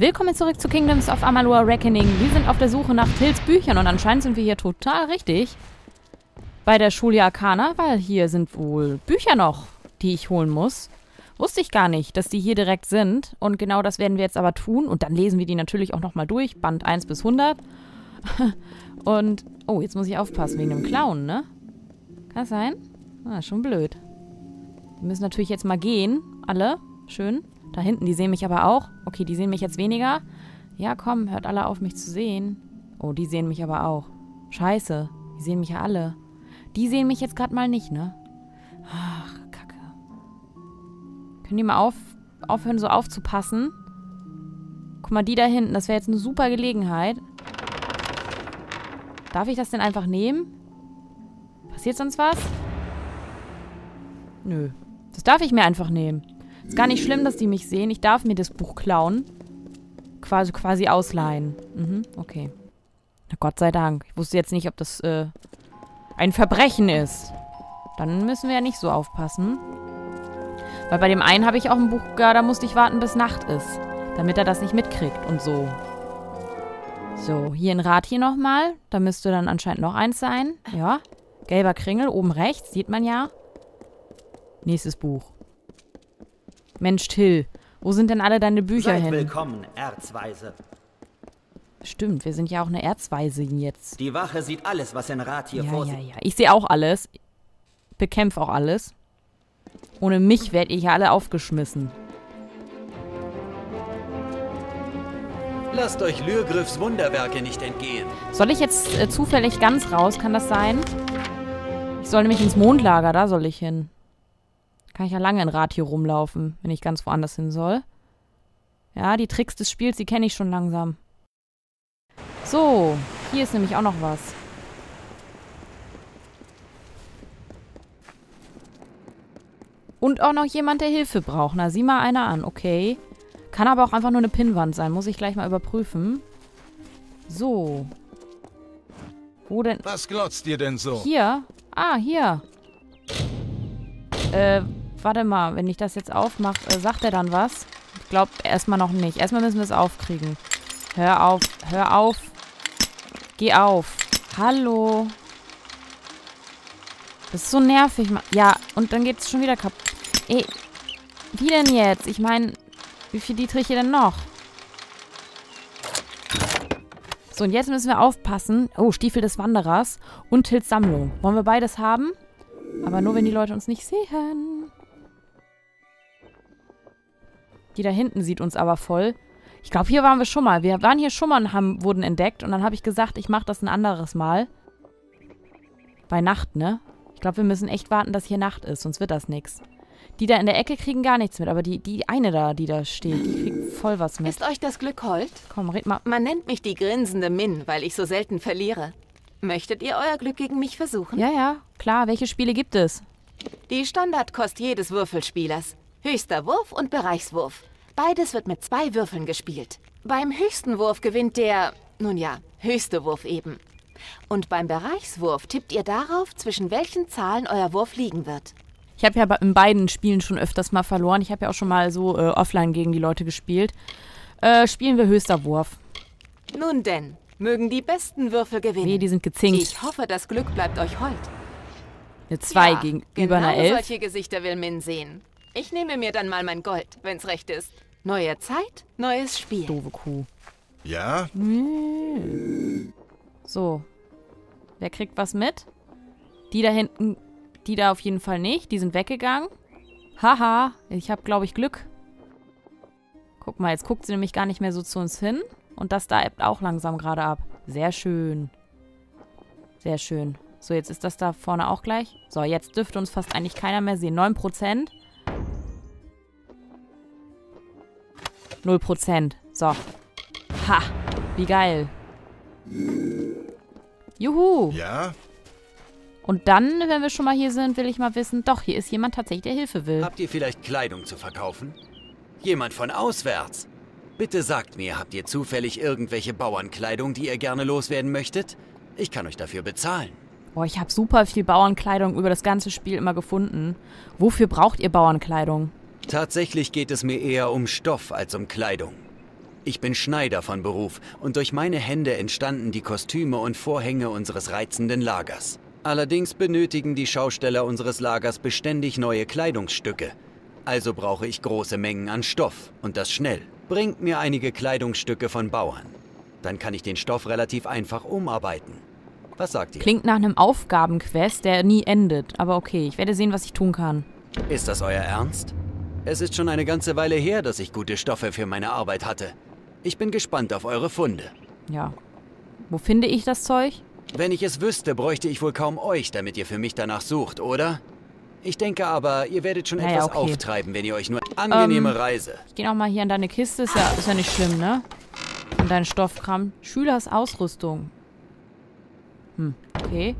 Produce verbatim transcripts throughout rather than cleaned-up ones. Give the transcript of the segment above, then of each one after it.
Willkommen zurück zu Kingdoms of Amalur: Reckoning. Wir sind auf der Suche nach Tils Büchern und anscheinend sind wir hier total richtig bei der Schule Arcana, weil hier sind wohl Bücher noch, die ich holen muss. Wusste ich gar nicht, dass die hier direkt sind und genau das werden wir jetzt aber tun und dann lesen wir die natürlich auch nochmal durch, Band eins bis hundert. Und, oh, jetzt muss ich aufpassen wegen dem Clown, ne? Kann das sein? Ah, schon blöd. Wir müssen natürlich jetzt mal gehen, alle, schön. Da hinten, die sehen mich aber auch. Okay, die sehen mich jetzt weniger. Ja, komm, hört alle auf, mich zu sehen. Oh, die sehen mich aber auch. Scheiße, die sehen mich ja alle. Die sehen mich jetzt gerade mal nicht, ne? Ach, Kacke. Können die mal auf, aufhören, so aufzupassen? Guck mal, die da hinten, das wäre jetzt eine super Gelegenheit. Darf ich das denn einfach nehmen? Passiert sonst was? Nö, das darf ich mir einfach nehmen. Ist gar nicht schlimm, dass die mich sehen. Ich darf mir das Buch klauen. Quasi, quasi ausleihen. Mhm, okay. Na Gott sei Dank. Ich wusste jetzt nicht, ob das äh, ein Verbrechen ist. Dann müssen wir ja nicht so aufpassen. Weil bei dem einen habe ich auch ein Buch, ja, da musste ich warten, bis Nacht ist. Damit er das nicht mitkriegt und so. So, hier ein Rad hier nochmal. Da müsste dann anscheinend noch eins sein. Ja. Gelber Kringel, oben rechts. Sieht man ja. Nächstes Buch. Mensch, Till, wo sind denn alle deine Bücher hin? Seid willkommen, Erzweise. Stimmt, wir sind ja auch eine Erzweise jetzt. Die Wache sieht alles, was in Rat hier vor sich. Ja, ja, ja. Ich sehe auch alles. Bekämpfe auch alles. Ohne mich werdet ihr ja alle aufgeschmissen. Lasst euch Lürgriffs Wunderwerke nicht entgehen. Soll ich jetzt äh, zufällig ganz raus? Kann das sein? Ich soll nämlich ins Mondlager, da soll ich hin. Kann ich ja lange in Rat hier rumlaufen, wenn ich ganz woanders hin soll. Ja, die Tricks des Spiels, die kenne ich schon langsam. So, hier ist nämlich auch noch was. Und auch noch jemand, der Hilfe braucht. Na, sieh mal einer an, okay. Kann aber auch einfach nur eine Pinnwand sein, muss ich gleich mal überprüfen. So. Wo denn? Was glotzt ihr denn so? Hier. Ah, hier. Äh, warte mal, wenn ich das jetzt aufmache, äh, sagt er dann was? Ich glaube, erstmal noch nicht. Erstmal müssen wir es aufkriegen. Hör auf, hör auf. Geh auf. Hallo. Das ist so nervig. Ja, und dann geht es schon wieder kaputt. Ey, wie denn jetzt? Ich meine, wie viel Dietriche denn noch? So, und jetzt müssen wir aufpassen. Oh, Stiefel des Wanderers und Tils Sammlung. Wollen wir beides haben? Aber nur, wenn die Leute uns nicht sehen. Die da hinten sieht uns aber voll. Ich glaube, hier waren wir schon mal. Wir waren hier schon mal und haben, wurden entdeckt. Und dann habe ich gesagt, ich mache das ein anderes Mal. Bei Nacht, ne? Ich glaube, wir müssen echt warten, dass hier Nacht ist. Sonst wird das nichts. Die da in der Ecke kriegen gar nichts mit. Aber die, die eine da, die da steht, die kriegt voll was mit. Ist euch das Glück hold? Komm, red mal. Man nennt mich die grinsende Min, weil ich so selten verliere. Möchtet ihr euer Glück gegen mich versuchen? Ja, ja, klar. Welche Spiele gibt es? Die Standardkost jedes Würfelspielers. Höchster Wurf und Bereichswurf. Beides wird mit zwei Würfeln gespielt. Beim höchsten Wurf gewinnt der, nun ja, höchste Wurf eben. Und beim Bereichswurf tippt ihr darauf, zwischen welchen Zahlen euer Wurf liegen wird. Ich habe ja in beiden Spielen schon öfters mal verloren. Ich habe ja auch schon mal so äh, offline gegen die Leute gespielt. Äh, spielen wir höchster Wurf. Nun denn. Mögen die besten Würfel gewinnen. Nee, die sind gezinkt. Ich hoffe, das Glück bleibt euch hold. Eine zwei ja, gegenüber genau einer elf. Solche Gesichter will Min sehen. Ich nehme mir dann mal mein Gold, wenn's recht ist. Neue Zeit, neues Spiel. Doofe Kuh. Ja? Mmh. So. Wer kriegt was mit? Die da hinten, die da auf jeden Fall nicht. Die sind weggegangen. Haha, ich habe, glaube ich, Glück. Guck mal, jetzt guckt sie nämlich gar nicht mehr so zu uns hin. Und das da ebbt auch langsam gerade ab. Sehr schön. Sehr schön. So, jetzt ist das da vorne auch gleich. So, jetzt dürfte uns fast eigentlich keiner mehr sehen. neun Prozent. null Prozent. So. Ha. Wie geil. Juhu. Ja? Und dann, wenn wir schon mal hier sind, will ich mal wissen, doch, hier ist jemand tatsächlich, der Hilfe will. Habt ihr vielleicht Kleidung zu verkaufen? Jemand von auswärts? Bitte sagt mir, habt ihr zufällig irgendwelche Bauernkleidung, die ihr gerne loswerden möchtet? Ich kann euch dafür bezahlen. Boah, ich habe super viel Bauernkleidung über das ganze Spiel immer gefunden. Wofür braucht ihr Bauernkleidung? Tatsächlich geht es mir eher um Stoff als um Kleidung. Ich bin Schneider von Beruf und durch meine Hände entstanden die Kostüme und Vorhänge unseres reizenden Lagers. Allerdings benötigen die Schausteller unseres Lagers beständig neue Kleidungsstücke. Also brauche ich große Mengen an Stoff und das schnell. Bringt mir einige Kleidungsstücke von Bauern. Dann kann ich den Stoff relativ einfach umarbeiten. Was sagt ihr? Klingt nach einem Aufgabenquest, der nie endet. Aber okay, ich werde sehen, was ich tun kann. Ist das euer Ernst? Es ist schon eine ganze Weile her, dass ich gute Stoffe für meine Arbeit hatte. Ich bin gespannt auf eure Funde. Ja. Wo finde ich das Zeug? Wenn ich es wüsste, bräuchte ich wohl kaum euch, damit ihr für mich danach sucht, oder? Ich denke aber, ihr werdet schon naja, etwas okay. auftreiben, wenn ihr euch nur... Angenehme ähm, Reise. Ich gehe nochmal hier an deine Kiste. Ist ja, ist ja nicht schlimm, ne? Und dein Stoffkram. Schülers Ausrüstung. Hm, okay.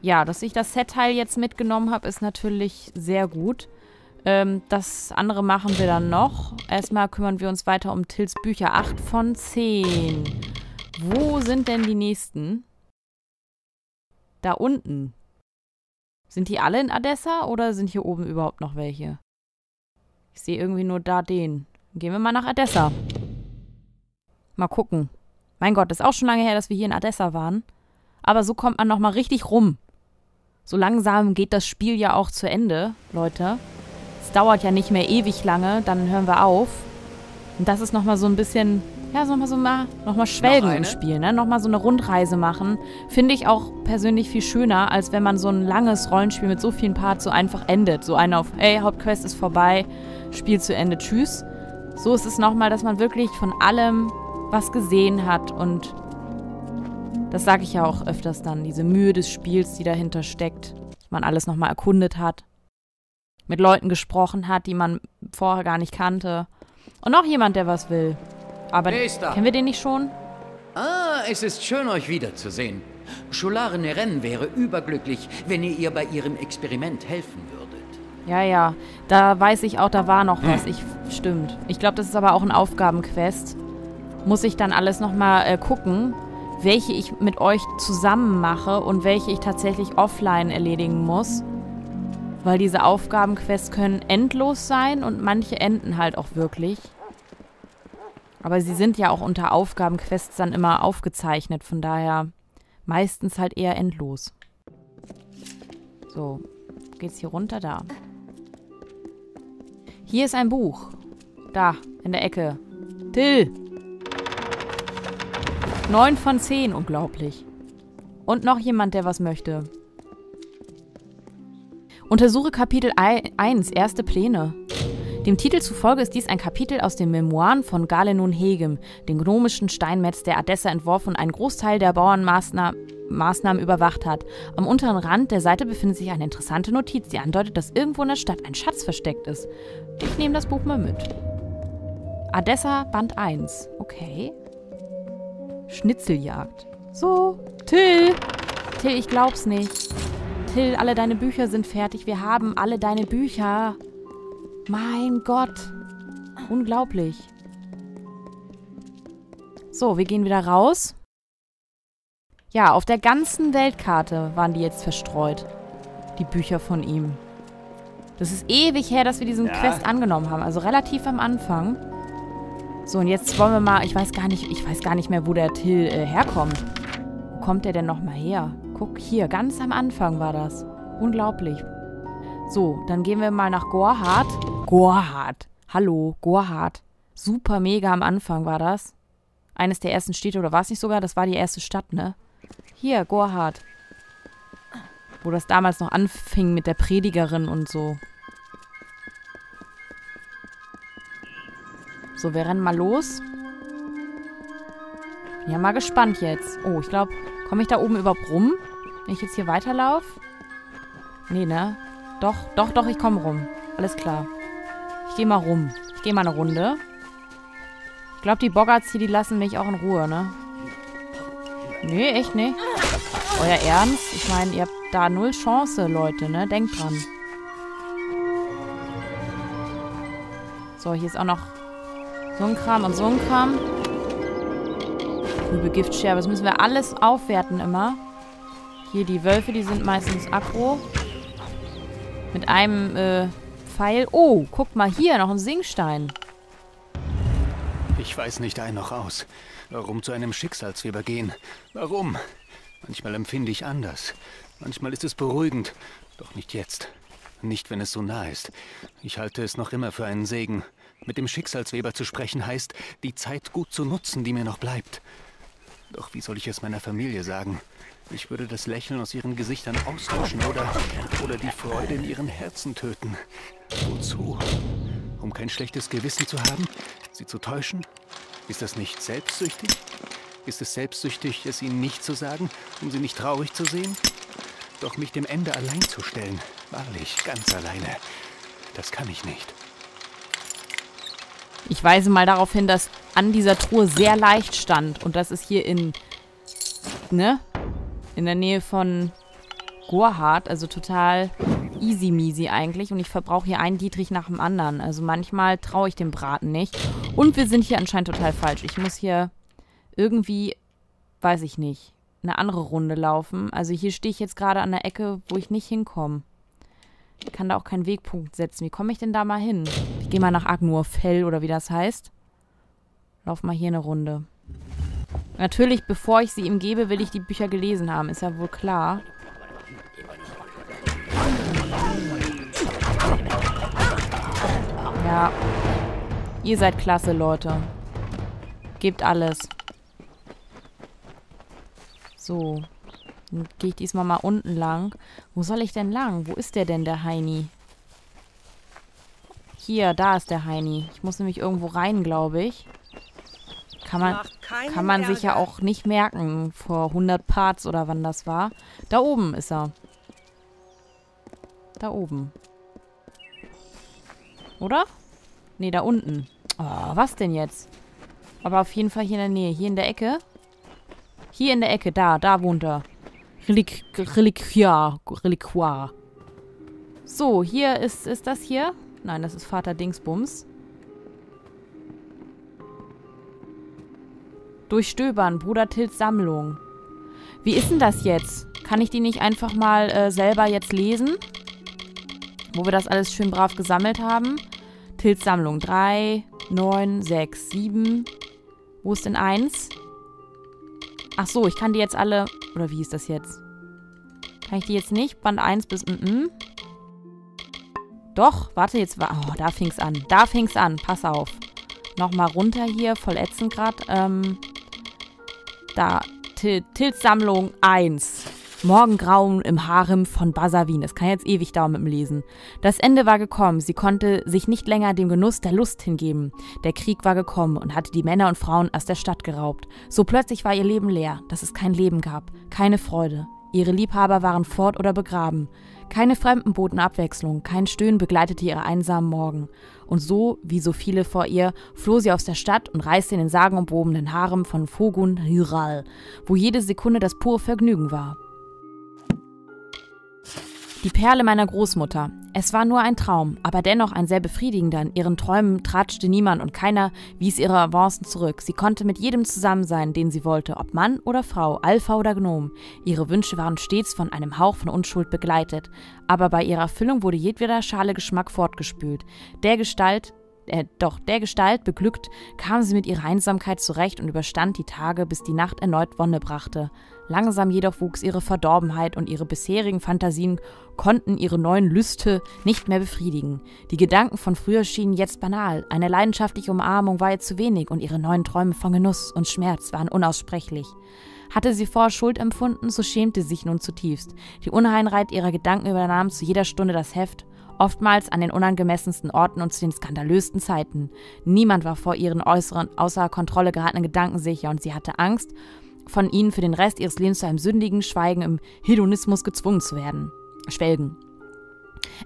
Ja, dass ich das Set-Teil jetzt mitgenommen habe, ist natürlich sehr gut. Ähm, das andere machen wir dann noch. Erstmal kümmern wir uns weiter um Tils Bücher. acht von zehn. Wo sind denn die nächsten? Da unten. Sind die alle in Adessa oder sind hier oben überhaupt noch welche? Ich sehe irgendwie nur da den. Gehen wir mal nach Adessa. Mal gucken. Mein Gott, das ist auch schon lange her, dass wir hier in Adessa waren. Aber so kommt man nochmal richtig rum. So langsam geht das Spiel ja auch zu Ende, Leute. Es dauert ja nicht mehr ewig lange, dann hören wir auf. Und das ist nochmal so ein bisschen, ja, so nochmal so mal, noch mal schwelgen im Spiel, ne? Nochmal so eine Rundreise machen. Finde ich auch persönlich viel schöner, als wenn man so ein langes Rollenspiel mit so vielen Parts so einfach endet. So einer auf, ey, Hauptquest ist vorbei, Spiel zu Ende, tschüss. So ist es nochmal, dass man wirklich von allem was gesehen hat und... Das sage ich ja auch öfters dann, diese Mühe des Spiels, die dahinter steckt, dass man alles nochmal erkundet hat, mit Leuten gesprochen hat, die man vorher gar nicht kannte. Und noch jemand, der was will. Aber Nächster. Kennen wir den nicht schon? Ah, es ist schön, euch wiederzusehen. Schularin Eren wäre überglücklich, wenn ihr ihr bei ihrem Experiment helfen würdet. Ja, ja, da weiß ich auch, da war noch hm. was. Ich, stimmt. Ich glaube, das ist aber auch ein Aufgabenquest. Muss ich dann alles nochmal äh, gucken, welche ich mit euch zusammen mache und welche ich tatsächlich offline erledigen muss. Weil diese Aufgabenquests können endlos sein und manche enden halt auch wirklich. Aber sie sind ja auch unter Aufgabenquests dann immer aufgezeichnet, von daher meistens halt eher endlos. So, geht's hier runter? Da. Hier ist ein Buch. Da, in der Ecke. Till! neun von zehn, unglaublich. Und noch jemand, der was möchte. Untersuche Kapitel eins, erste Pläne. Dem Titel zufolge ist dies ein Kapitel aus den Memoiren von Galenon Hegem, dem gnomischen Steinmetz, der Adessa entworfen und einen Großteil der Bauernmaßnahmen überwacht hat. Am unteren Rand der Seite befindet sich eine interessante Notiz, die andeutet, dass irgendwo in der Stadt ein Schatz versteckt ist. Ich nehme das Buch mal mit. Adessa, Band eins. Okay. Schnitzeljagd. So, Till! Till, ich glaub's nicht. Till, alle deine Bücher sind fertig. Wir haben alle deine Bücher. Mein Gott. Unglaublich. So, wir gehen wieder raus. Ja, auf der ganzen Weltkarte waren die jetzt verstreut. Die Bücher von ihm. Das ist ewig her, dass wir diesen ja. Quest angenommen haben. Also relativ am Anfang. So, und jetzt wollen wir mal, ich weiß gar nicht, ich weiß gar nicht mehr, wo der Till äh, herkommt. Wo kommt der denn nochmal her? Guck, hier, ganz am Anfang war das. Unglaublich. So, dann gehen wir mal nach Gorhart. Gorhart. Hallo, Gorhart. Super mega am Anfang war das. Eines der ersten Städte, oder war es nicht sogar? Das war die erste Stadt, ne? Hier, Gorhart. Wo das damals noch anfing mit der Predigerin und so. So, wir rennen mal los. Bin ja mal gespannt jetzt. Oh, ich glaube, komme ich da oben überhaupt rum? Wenn ich jetzt hier weiterlaufe? Nee, ne? Doch, doch, doch, ich komme rum. Alles klar. Ich gehe mal rum. Ich gehe mal eine Runde. Ich glaube, die Boggarts hier, die lassen mich auch in Ruhe, ne? Nee, echt nicht. Euer Ernst? Ich meine, ihr habt da null Chance, Leute, ne? Denkt dran. So, hier ist auch noch... So ein Kram und so ein Kram. Grübe Giftscherbe. Das müssen wir alles aufwerten immer. Hier die Wölfe, die sind meistens aggro. Mit einem äh, Pfeil. Oh, guck mal hier, noch ein Singstein. Ich weiß nicht ein noch aus. Warum zu einem Schicksalsweber gehen? Warum? Manchmal empfinde ich anders. Manchmal ist es beruhigend. Doch nicht jetzt. Nicht, wenn es so nah ist. Ich halte es noch immer für einen Segen. Mit dem Schicksalsweber zu sprechen heißt, die Zeit gut zu nutzen, die mir noch bleibt. Doch wie soll ich es meiner Familie sagen? Ich würde das Lächeln aus ihren Gesichtern austauschen oder, oder die Freude in ihren Herzen töten. Wozu? Um kein schlechtes Gewissen zu haben? Sie zu täuschen? Ist das nicht selbstsüchtig? Ist es selbstsüchtig, es ihnen nicht zu sagen, um sie nicht traurig zu sehen? Doch mich dem Ende allein zu stellen, wahrlich, ganz alleine, das kann ich nicht. Ich weise mal darauf hin, dass an dieser Truhe sehr leicht stand. Und das ist hier in, ne? In der Nähe von Gorhart, also total easy-measy eigentlich. Und ich verbrauche hier einen Dietrich nach dem anderen. Also manchmal traue ich dem Braten nicht. Und wir sind hier anscheinend total falsch. Ich muss hier irgendwie, weiß ich nicht, eine andere Runde laufen. Also hier stehe ich jetzt gerade an der Ecke, wo ich nicht hinkomme. Ich kann da auch keinen Wegpunkt setzen. Wie komme ich denn da mal hin? Ich gehe mal nach Agnur-Fell oder wie das heißt. Lauf mal hier eine Runde. Natürlich, bevor ich sie ihm gebe, will ich die Bücher gelesen haben. Ist ja wohl klar. Ja. Ihr seid klasse, Leute. Gebt alles. So. Dann gehe ich diesmal mal unten lang. Wo soll ich denn lang? Wo ist der denn, der Heini? Hier, da ist der Heini. Ich muss nämlich irgendwo rein, glaube ich. Kann man, kann man sich ja auch nicht merken, vor hundert Parts oder wann das war. Da oben ist er. Da oben. Oder? Nee, da unten. Oh, was denn jetzt? Aber auf jeden Fall hier in der Nähe. Hier in der Ecke. Hier in der Ecke. Da, da wohnt er. Reliqu- Reliquiar. Reliquiar. So, hier ist, ist das hier. Nein, das ist Vater Dingsbums. Durchstöbern, Bruder Tils Sammlung. Wie ist denn das jetzt? Kann ich die nicht einfach mal äh, selber jetzt lesen? Wo wir das alles schön brav gesammelt haben. Tils Sammlung. drei, neun, sechs, sieben. Wo ist denn eins? Ach so, ich kann die jetzt alle... Oder wie ist das jetzt? Kann ich die jetzt nicht? Band eins bis... Mm-mm. Doch, warte jetzt... Oh, da fing's an. Da fing's an. Pass auf. Nochmal runter hier. Voll ätzend grad. Ähm... Da, Tils Sammlung eins. Morgengrauen im Harem von Basawin. Es kann jetzt ewig dauern mit dem Lesen. Das Ende war gekommen. Sie konnte sich nicht länger dem Genuss der Lust hingeben. Der Krieg war gekommen und hatte die Männer und Frauen aus der Stadt geraubt. So plötzlich war ihr Leben leer, dass es kein Leben gab. Keine Freude. Ihre Liebhaber waren fort oder begraben. Keine Fremden boten Abwechslung, kein Stöhnen begleitete ihre einsamen Morgen. Und so, wie so viele vor ihr, floh sie aus der Stadt und reiste in den sagenumwobenen Harem von Fogun Hyral, wo jede Sekunde das pure Vergnügen war. Die Perle meiner Großmutter. Es war nur ein Traum, aber dennoch ein sehr befriedigender. In ihren Träumen tratschte niemand und keiner wies ihre Avancen zurück. Sie konnte mit jedem zusammen sein, den sie wollte, ob Mann oder Frau, Alpha oder Gnom. Ihre Wünsche waren stets von einem Hauch von Unschuld begleitet. Aber bei ihrer Erfüllung wurde jedweder schale Geschmack fortgespült. Der Gestalt, äh, doch der Gestalt beglückt, kam sie mit ihrer Einsamkeit zurecht und überstand die Tage, bis die Nacht erneut Wonne brachte. Langsam jedoch wuchs ihre Verdorbenheit und ihre bisherigen Fantasien konnten ihre neuen Lüste nicht mehr befriedigen. Die Gedanken von früher schienen jetzt banal. Eine leidenschaftliche Umarmung war ihr zu wenig und ihre neuen Träume von Genuss und Schmerz waren unaussprechlich. Hatte sie vorher Schuld empfunden, so schämte sie sich nun zutiefst. Die Unreinheit ihrer Gedanken übernahm zu jeder Stunde das Heft, oftmals an den unangemessensten Orten und zu den skandalösten Zeiten. Niemand war vor ihren äußeren, außer Kontrolle geratenen Gedanken sicher und sie hatte Angst, von ihnen für den Rest ihres Lebens zu einem sündigen Schweigen im Hedonismus gezwungen zu werden. Schwelgen.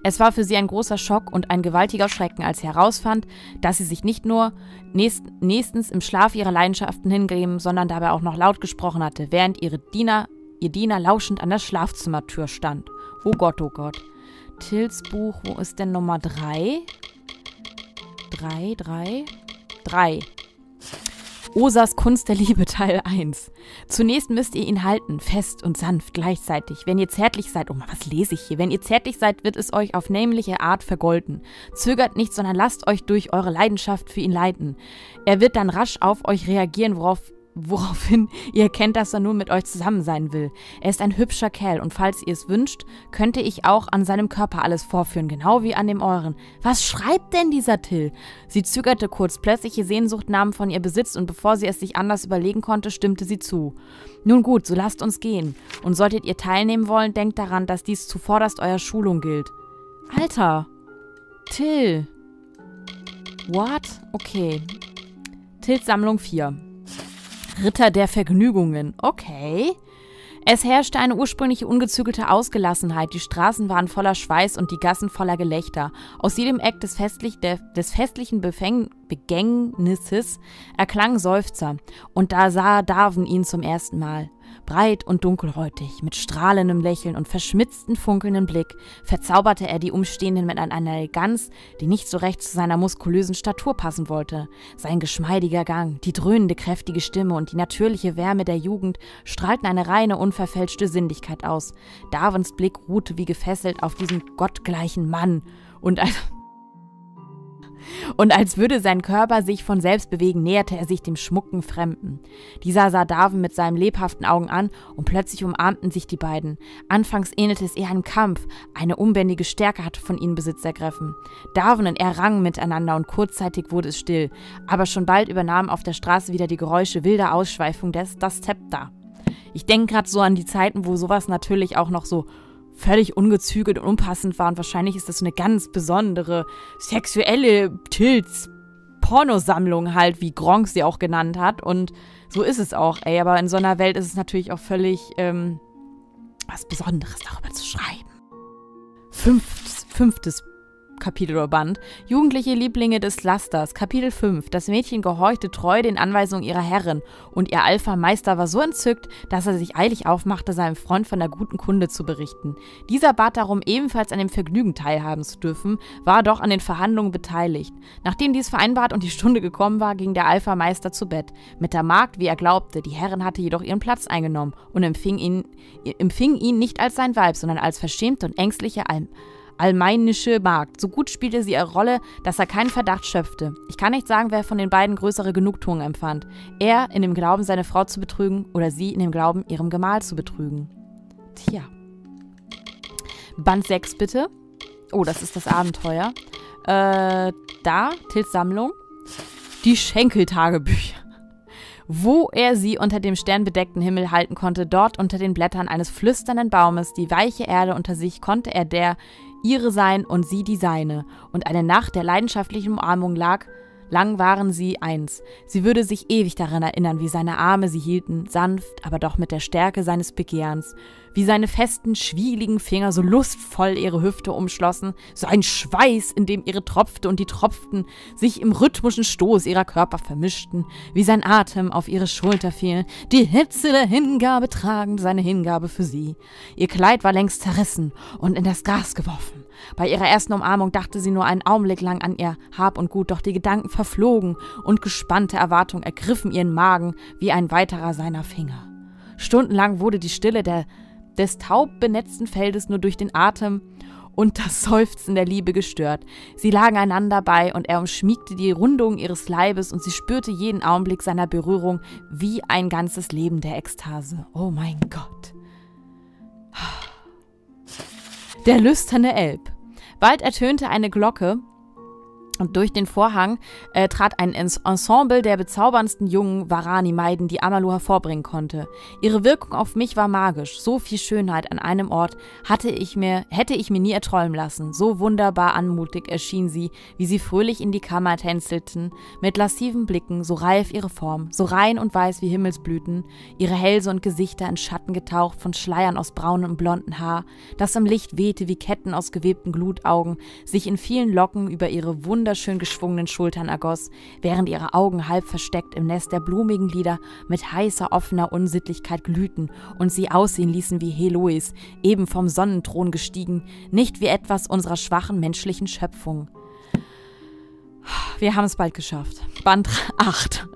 Es war für sie ein großer Schock und ein gewaltiger Schrecken, als sie herausfand, dass sie sich nicht nur nächst, nächstens im Schlaf ihrer Leidenschaften hingegeben, sondern dabei auch noch laut gesprochen hatte, während ihre Diener, ihr Diener lauschend an der Schlafzimmertür stand. Oh Gott, oh Gott. Tils Buch, wo ist denn Nummer drei? drei, drei, drei. Osas Kunst der Liebe Teil eins. Zunächst müsst ihr ihn halten, fest und sanft gleichzeitig. Wenn ihr zärtlich seid, oh Mann, was lese ich hier? Wenn ihr zärtlich seid, wird es euch auf nämliche Art vergolten. Zögert nicht, sondern lasst euch durch eure Leidenschaft für ihn leiten. Er wird dann rasch auf euch reagieren, worauf Woraufhin ihr erkennt, dass er nur mit euch zusammen sein will. Er ist ein hübscher Kerl und falls ihr es wünscht, könnte ich auch an seinem Körper alles vorführen, genau wie an dem euren. Was schreibt denn dieser Till? Sie zögerte kurz, plötzliche Sehnsucht nahm von ihr Besitz und bevor sie es sich anders überlegen konnte, stimmte sie zu. Nun gut, so lasst uns gehen. Und solltet ihr teilnehmen wollen, denkt daran, dass dies zuvorderst eurer Schulung gilt. Alter! Till! What? Okay. Tills Sammlung vier. Ritter der Vergnügungen. Okay. Es herrschte eine ursprüngliche ungezügelte Ausgelassenheit. Die Straßen waren voller Schweiß und die Gassen voller Gelächter. Aus jedem Eck des, festlich, der, des festlichen Befäng, Begängnisses erklangen Seufzer. Und da sah Darwin ihn zum ersten Mal. Breit und dunkelhäutig, mit strahlendem Lächeln und verschmitzten, funkelnden Blick verzauberte er die Umstehenden mit einer Eleganz, die nicht so recht zu seiner muskulösen Statur passen wollte. Sein geschmeidiger Gang, die dröhnende, kräftige Stimme und die natürliche Wärme der Jugend strahlten eine reine, unverfälschte Sinnlichkeit aus. Darwins Blick ruhte wie gefesselt auf diesem gottgleichen Mann und ein... Und als würde sein Körper sich von selbst bewegen, näherte er sich dem schmucken Fremden. Dieser sah Darwin mit seinen lebhaften Augen an und plötzlich umarmten sich die beiden. Anfangs ähnelte es eher einem Kampf, eine unbändige Stärke hatte von ihnen Besitz ergriffen. Darwin und er rangen miteinander und kurzzeitig wurde es still, aber schon bald übernahmen auf der Straße wieder die Geräusche wilder Ausschweifung des, das Zepter. Ich denke gerade so an die Zeiten, wo sowas natürlich auch noch so völlig ungezügelt und unpassend war und wahrscheinlich ist das so eine ganz besondere sexuelle Tilts-Pornosammlung halt, wie Gronk sie auch genannt hat und so ist es auch, ey, aber in so einer Welt ist es natürlich auch völlig ähm, was Besonderes, darüber zu schreiben. Fünftes, fünftes Kapitel oder Band. Jugendliche Lieblinge des Lasters. Kapitel fünf. Das Mädchen gehorchte treu den Anweisungen ihrer Herrin und ihr Alpha-Meister war so entzückt, dass er sich eilig aufmachte, seinem Freund von der guten Kunde zu berichten. Dieser bat darum, ebenfalls an dem Vergnügen teilhaben zu dürfen, war doch an den Verhandlungen beteiligt. Nachdem dies vereinbart und die Stunde gekommen war, ging der Alpha-Meister zu Bett. Mit der Magd, wie er glaubte, die Herrin hatte jedoch ihren Platz eingenommen und empfing ihn, empfing ihn nicht als sein Weib, sondern als verschämte und ängstliche Alm. Allmainische Magd. So gut spielte sie ihre Rolle, dass er keinen Verdacht schöpfte. Ich kann nicht sagen, wer von den beiden größere Genugtuung empfand. Er in dem Glauben, seine Frau zu betrügen oder sie in dem Glauben, ihrem Gemahl zu betrügen. Tja. Band sechs bitte. Oh, das ist das Abenteuer. Äh, da, Tils Sammlung. Die Schenkeltagebücher. Wo er sie unter dem sternbedeckten Himmel halten konnte, dort unter den Blättern eines flüsternden Baumes, die weiche Erde unter sich, konnte er der ihre sein und sie die seine. Und eine Nacht der leidenschaftlichen Umarmung lag, lang waren sie eins. Sie würde sich ewig daran erinnern, wie seine Arme sie hielten, sanft, aber doch mit der Stärke seines Begehrens. Wie seine festen, schwieligen Finger so lustvoll ihre Hüfte umschlossen, so ein Schweiß, in dem ihre tropfte und die tropften, sich im rhythmischen Stoß ihrer Körper vermischten, wie sein Atem auf ihre Schulter fiel, die Hitze der Hingabe tragend, seine Hingabe für sie. Ihr Kleid war längst zerrissen und in das Gras geworfen. Bei ihrer ersten Umarmung dachte sie nur einen Augenblick lang an ihr Hab und Gut, doch die Gedanken verflogen und gespannte Erwartung ergriffen ihren Magen wie ein weiterer seiner Finger. Stundenlang wurde die Stille der des taub benetzten Feldes nur durch den Atem und das Seufzen der Liebe gestört. Sie lagen einander bei und er umschmiegte die Rundung ihres Leibes und sie spürte jeden Augenblick seiner Berührung wie ein ganzes Leben der Ekstase. Oh mein Gott. Der lüsterne Elb. Bald ertönte eine Glocke und durch den Vorhang äh, trat ein Ensemble der bezauberndsten jungen Varani-Maiden, die Amalur hervorbringen konnte. Ihre Wirkung auf mich war magisch. So viel Schönheit an einem Ort hatte ich mir, hätte ich mir nie erträumen lassen. So wunderbar anmutig erschien sie, wie sie fröhlich in die Kammer tänzelten, mit lasciven Blicken, so reif ihre Form, so rein und weiß wie Himmelsblüten, ihre Hälse und Gesichter in Schatten getaucht von Schleiern aus braunem und blonden Haar, das im Licht wehte wie Ketten aus gewebten Glutaugen, sich in vielen Locken über ihre Wunder schön geschwungenen Schultern ergoss, während ihre Augen halb versteckt im Nest der blumigen Lider mit heißer, offener Unsittlichkeit glühten und sie aussehen ließen wie Helois, eben vom Sonnenthron gestiegen, nicht wie etwas unserer schwachen menschlichen Schöpfung. Wir haben es bald geschafft. Band acht.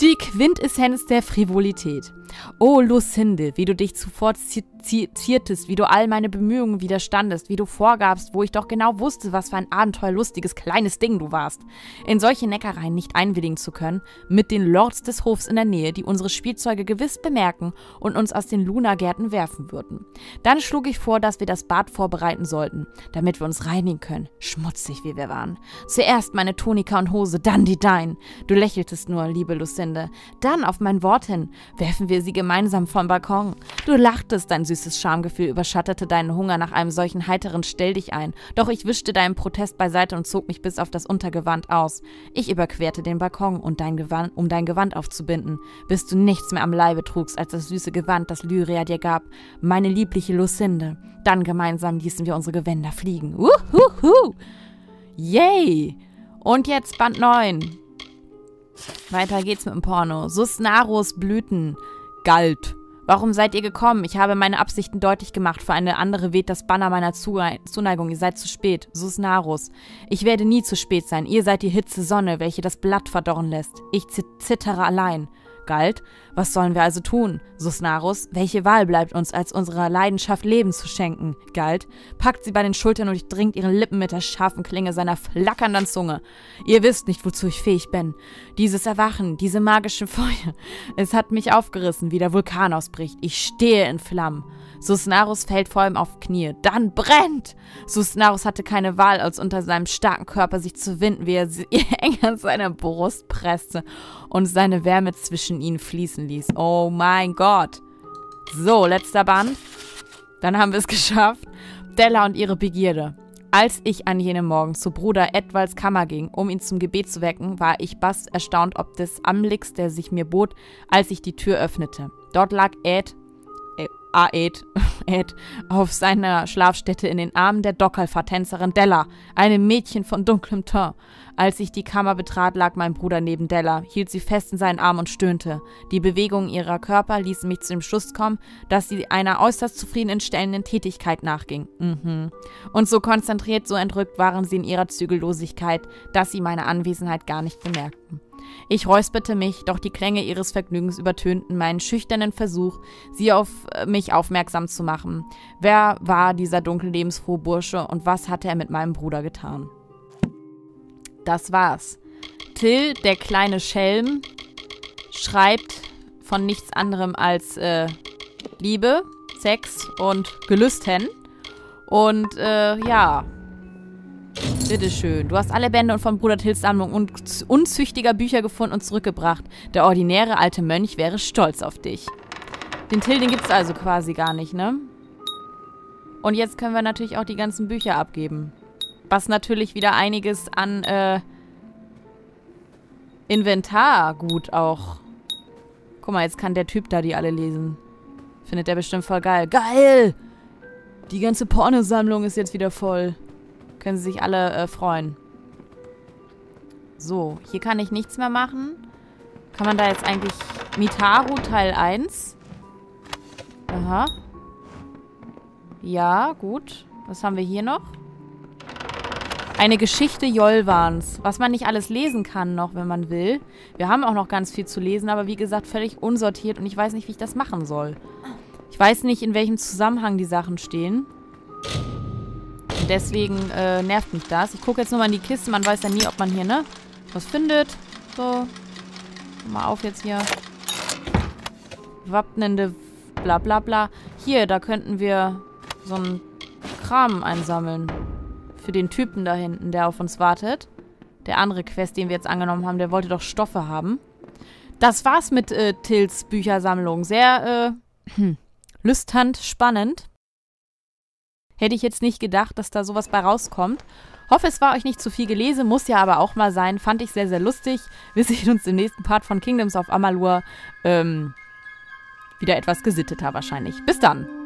Die Quintessenz der Frivolität. O Lucinde, wie du dich zuvor zitiertest, wie du all meine Bemühungen widerstandest, wie du vorgabst, wo ich doch genau wusste, was für ein abenteuerlustiges kleines Ding du warst. In solche Neckereien nicht einwilligen zu können, mit den Lords des Hofs in der Nähe, die unsere Spielzeuge gewiss bemerken und uns aus den Lunagärten werfen würden. Dann schlug ich vor, dass wir das Bad vorbereiten sollten, damit wir uns reinigen können, schmutzig wie wir waren. Zuerst meine Tonika und Hose, dann die dein. Du lächeltest nur, liebe Lucinde. Dann auf mein Wort hin, werfen wir sie gemeinsam vom Balkon. Du lachtest, dein süßes Schamgefühl überschattete deinen Hunger nach einem solchen heiteren Stell-dich-ein, doch ich wischte deinen Protest beiseite und zog mich bis auf das Untergewand aus. Ich überquerte den Balkon, und dein Gewand, um dein Gewand aufzubinden, bis du nichts mehr am Leibe trugst als das süße Gewand, das Lyria dir gab, meine liebliche Lucinde. Dann gemeinsam ließen wir unsere Gewänder fliegen. Uhuhu! Yay! Und jetzt Band neun. Weiter geht's mit dem Porno. Susnarus Blüten. Galt. Warum seid ihr gekommen? Ich habe meine Absichten deutlich gemacht. Für eine andere weht das Banner meiner Zuneigung. Ihr seid zu spät. Susnarus. Ich werde nie zu spät sein. Ihr seid die Hitzesonne, welche das Blatt verdorren lässt. Ich zittere allein. Galt. Was sollen wir also tun? Susnarus. Welche Wahl bleibt uns, als unserer Leidenschaft Leben zu schenken? Galt. Packt sie bei den Schultern und durchdringt ihren Lippen mit der scharfen Klinge seiner flackernden Zunge. Ihr wisst nicht, wozu ich fähig bin. Dieses Erwachen, diese magische Feuer, es hat mich aufgerissen, wie der Vulkan ausbricht. Ich stehe in Flammen. Susnarus fällt vor ihm auf Knie. Dann brennt! Susnarus hatte keine Wahl, als unter seinem starken Körper sich zu winden, wie er sie enger an seiner Brust presste und seine Wärme zwischen ihnen fließen ließ. Oh mein Gott! So, letzter Band. Dann haben wir es geschafft. Della und ihre Begierde. Als ich an jenem Morgen zu Bruder Edwalls Kammer ging, um ihn zum Gebet zu wecken, war ich bass erstaunt ob des Anblicks, der sich mir bot, als ich die Tür öffnete. Dort lag Aed, Aed, Aed, auf seiner Schlafstätte in den Armen der Dockerl-Vertänzerin Della, einem Mädchen von dunklem Teint. Als ich die Kammer betrat, lag mein Bruder neben Della, hielt sie fest in seinen Arm und stöhnte. Die Bewegungen ihrer Körper ließen mich zu dem Schluss kommen, dass sie einer äußerst zufriedenstellenden Tätigkeit nachging. Mhm. Und so konzentriert, so entrückt waren sie in ihrer Zügellosigkeit, dass sie meine Anwesenheit gar nicht bemerkten. Ich räusperte mich, doch die Klänge ihres Vergnügens übertönten meinen schüchternen Versuch, sie auf mich aufmerksam zu machen. Wer war dieser dunkle, lebensfrohe Bursche und was hatte er mit meinem Bruder getan? Das war's. Till, der kleine Schelm, schreibt von nichts anderem als äh, Liebe, Sex und Gelüsten. Und äh, ja... Bitteschön. Du hast alle Bände von Bruder Tils Sammlung und unzüchtiger Bücher gefunden und zurückgebracht. Der ordinäre alte Mönch wäre stolz auf dich. Den Till, den gibt's also quasi gar nicht, ne? Und jetzt können wir natürlich auch die ganzen Bücher abgeben. Was natürlich wieder einiges an äh, Inventar gut auch. Guck mal, jetzt kann der Typ da die alle lesen. Findet der bestimmt voll geil. Geil! Die ganze Pornosammlung ist jetzt wieder voll. Können sie sich alle äh, freuen. So, hier kann ich nichts mehr machen. Kann man da jetzt eigentlich... Mitaru Teil eins. Aha. Ja, gut. Was haben wir hier noch? Eine Geschichte Jollwans. Was man nicht alles lesen kann noch, wenn man will. Wir haben auch noch ganz viel zu lesen, aber wie gesagt, völlig unsortiert und ich weiß nicht, wie ich das machen soll. Ich weiß nicht, in welchem Zusammenhang die Sachen stehen. Deswegen äh, nervt mich das. Ich gucke jetzt nochmal in die Kiste. Man weiß ja nie, ob man hier, ne, was findet. So. Mal auf jetzt hier. Wappnende bla bla bla. Hier, da könnten wir so einen Kram einsammeln. Für den Typen da hinten, der auf uns wartet. Der andere Quest, den wir jetzt angenommen haben, der wollte doch Stoffe haben. Das war's mit äh, Tils Büchersammlung. Sehr äh, lüsternd, spannend. Hätte ich jetzt nicht gedacht, dass da sowas bei rauskommt. Hoffe, es war euch nicht zu viel gelesen, muss ja aber auch mal sein. Fand ich sehr, sehr lustig. Wir sehen uns im nächsten Part von Kingdoms of Amalur ähm, wieder etwas gesitteter wahrscheinlich. Bis dann!